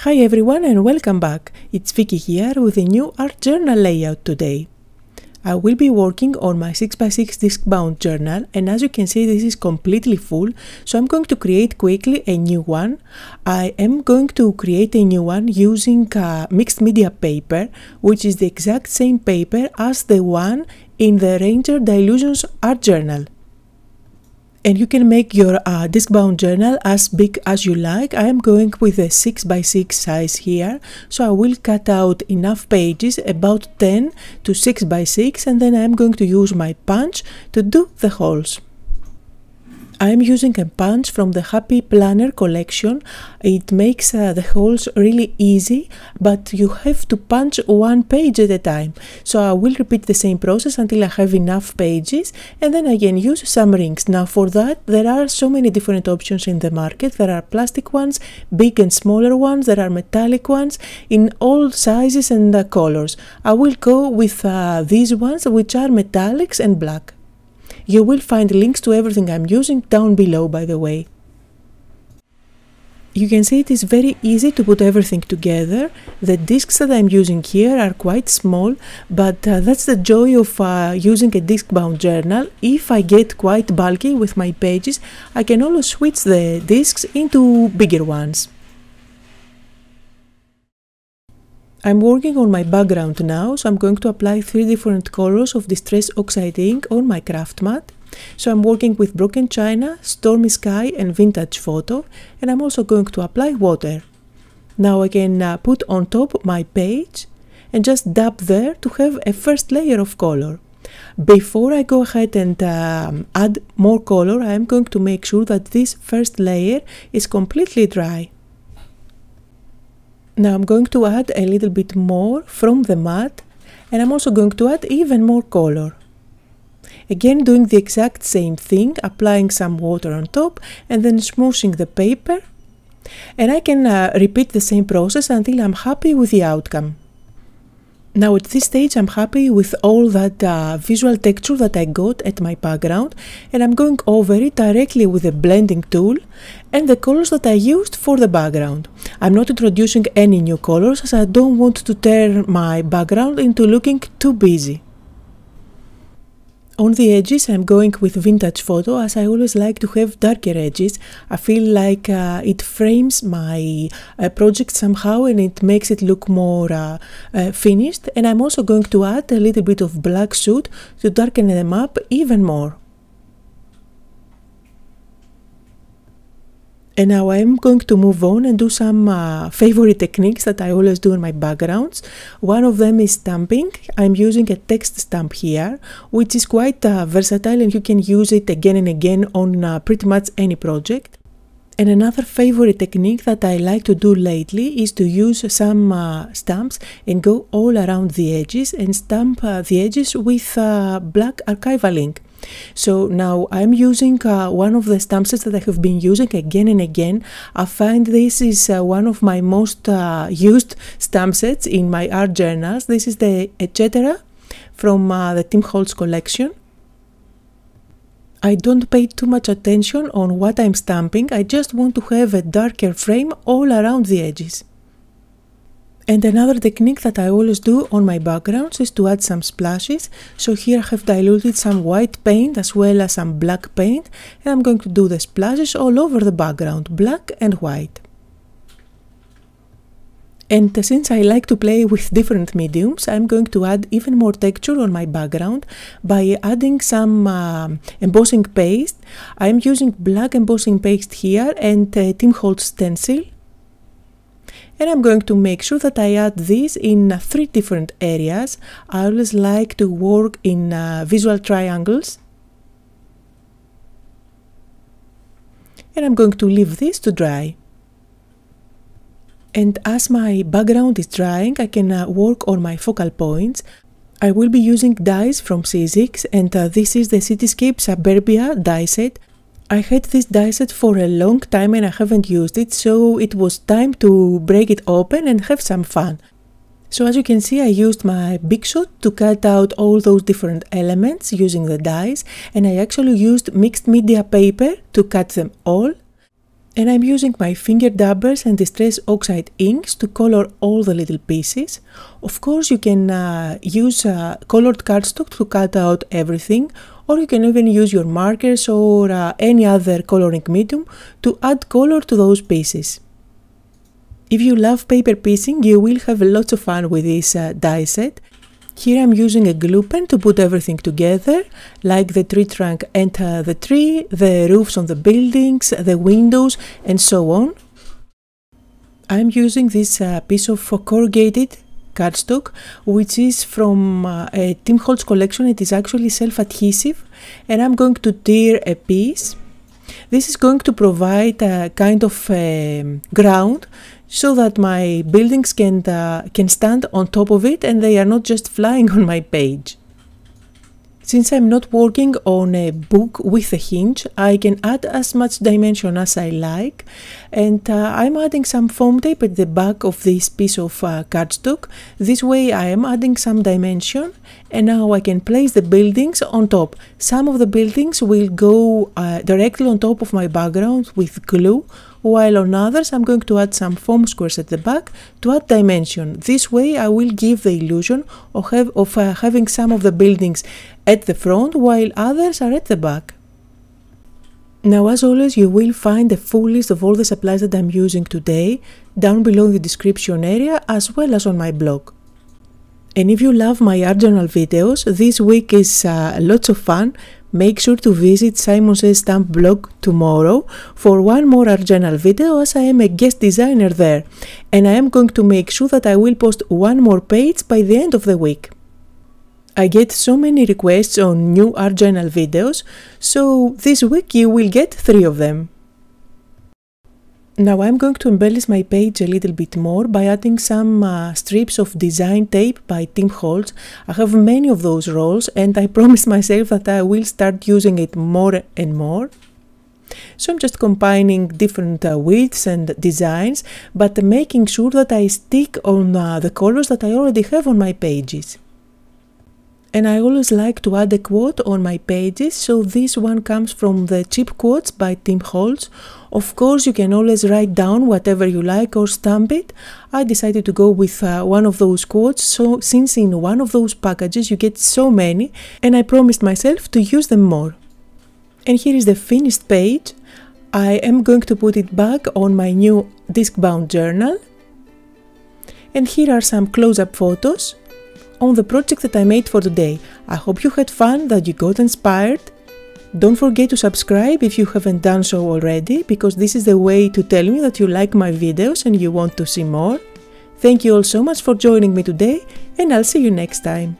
Hi everyone and welcome back, it's Vicky here with a new art journal layout today. I will be working on my 6x6 disc bound journal and as you can see this is completely full, so I'm going to create quickly a new one. I am going to create a new one using mixed media paper, which is the exact same paper as the one in the Ranger Dilutions art journal. And you can make your disc-bound journal as big as you like. I am going with a 6x6 size here, so I will cut out enough pages, about 10 to 6x6, and then I am going to use my punch to do the holes. I am using a punch from the Happy Planner collection. It makes the holes really easy, but you have to punch one page at a time. So I will repeat the same process until I have enough pages, and then I can use some rings. Now for that, there are so many different options in the market. There are plastic ones, big and smaller ones, there are metallic ones, in all sizes and colors. I will go with these ones, which are metallics and black. You will find links to everything I'm using down below, by the way. You can see it is very easy to put everything together. The discs that I'm using here are quite small, but that's the joy of using a disc-bound journal. If I get quite bulky with my pages, I can always switch the discs into bigger ones. I'm working on my background now, so I'm going to apply 3 different colors of Distress Oxide ink on my craft mat. So I'm working with Broken China, Stormy Sky and Vintage Photo, and I'm also going to apply water. Now I can put on top my page and just dab there to have a first layer of color. Before I go ahead and add more color, I am going to make sure that this first layer is completely dry. Now I'm going to add a little bit more from the mat, and I'm also going to add even more color. Again, doing the exact same thing, applying some water on top and then smooshing the paper. And I can repeat the same process until I'm happy with the outcome. Now at this stage I'm happy with all that visual texture that I got at my background, and I'm going over it directly with the blending tool and the colors that I used for the background. I'm not introducing any new colors as I don't want to turn my background into looking too busy. On the edges I'm going with Vintage Photo as I always like to have darker edges. I feel like it frames my project somehow and it makes it look more finished, and I'm also going to add a little bit of black soot to darken them up even more. And now I'm going to move on and do some favorite techniques that I always do in my backgrounds. One of them is stamping. I'm using a text stamp here, which is quite versatile and you can use it again and again on pretty much any project. And another favorite technique that I like to do lately is to use some stamps and go all around the edges and stamp the edges with black archival ink. So now I'm using one of the stamp sets that I have been using again and again. I find this is one of my most used stamp sets in my art journals. This is the Etcetera from the Tim Holtz collection. I don't pay too much attention on what I'm stamping. I just want to have a darker frame all around the edges. And another technique that I always do on my backgrounds is to add some splashes. So here I have diluted some white paint as well as some black paint, and I'm going to do the splashes all over the background, black and white. And since I like to play with different mediums, I'm going to add even more texture on my background by adding some embossing paste. I'm using black embossing paste here and Tim Holtz stencil. And I'm going to make sure that I add this in 3 different areas. I always like to work in visual triangles. And I'm going to leave this to dry. And as my background is drying, I can work on my focal points. I will be using dies from Sizzix, and this is the Cityscape Suburbia die set. I had this die set for a long time and I haven't used it, so it was time to break it open and have some fun. So as you can see, I used my Big Shot to cut out all those different elements using the dies, and I actually used mixed media paper to cut them all. and I'm using my finger dabbers and Distress Oxide inks to color all the little pieces. Of course, you can use colored cardstock to cut out everything, or you can even use your markers or any other coloring medium to add color to those pieces. If you love paper piecing, you will have lots of fun with this die set. Here I'm using a glue pen to put everything together, like the tree trunk and the tree, the roofs on the buildings, the windows, and so on. I'm using this piece of corrugated cardstock, which is from a Tim Holtz collection. It is actually self-adhesive, and I'm going to tear a piece. This is going to provide a kind of ground so that my buildings can stand on top of it and they are not just flying on my page. Since I'm not working on a book with a hinge, I can add as much dimension as I like, and I'm adding some foam tape at the back of this piece of cardstock. This way I am adding some dimension, and now I can place the buildings on top. Some of the buildings will go directly on top of my background with glue, while on others I'm going to add some foam squares at the back to add dimension. This way I will give the illusion of having some of the buildings at the front while others are at the back. Now, as always, you will find a full list of all the supplies that I'm using today down below in the description area, as well as on my blog. And if you love my art journal videos, this week is lots of fun. Make sure to visit Simon Says Stamp blog tomorrow for one more art journal video, as I am a guest designer there, and I am going to make sure that I will post one more page by the end of the week. I get so many requests on new art journal videos, so this week you will get 3 of them. Now I'm going to embellish my page a little bit more by adding some strips of design tape by Tim Holtz. I have many of those rolls, and I promised myself that I will start using it more and more. So I'm just combining different widths and designs, but making sure that I stick on the colors that I already have on my pages. And I always like to add a quote on my pages, so this one comes from the Chip Quotes by Tim Holtz. Of course, you can always write down whatever you like or stamp it. I decided to go with one of those quotes, so since in one of those packages you get so many, and I promised myself to use them more. And here is the finished page. I am going to put it back on my new disc-bound journal. And here are some close-up photos on the project that I made for today. I hope you had fun, that you got inspired. Don't forget to subscribe if you haven't done so already, because this is the way to tell me that you like my videos and you want to see more. Thank you all so much for joining me today, and I'll see you next time.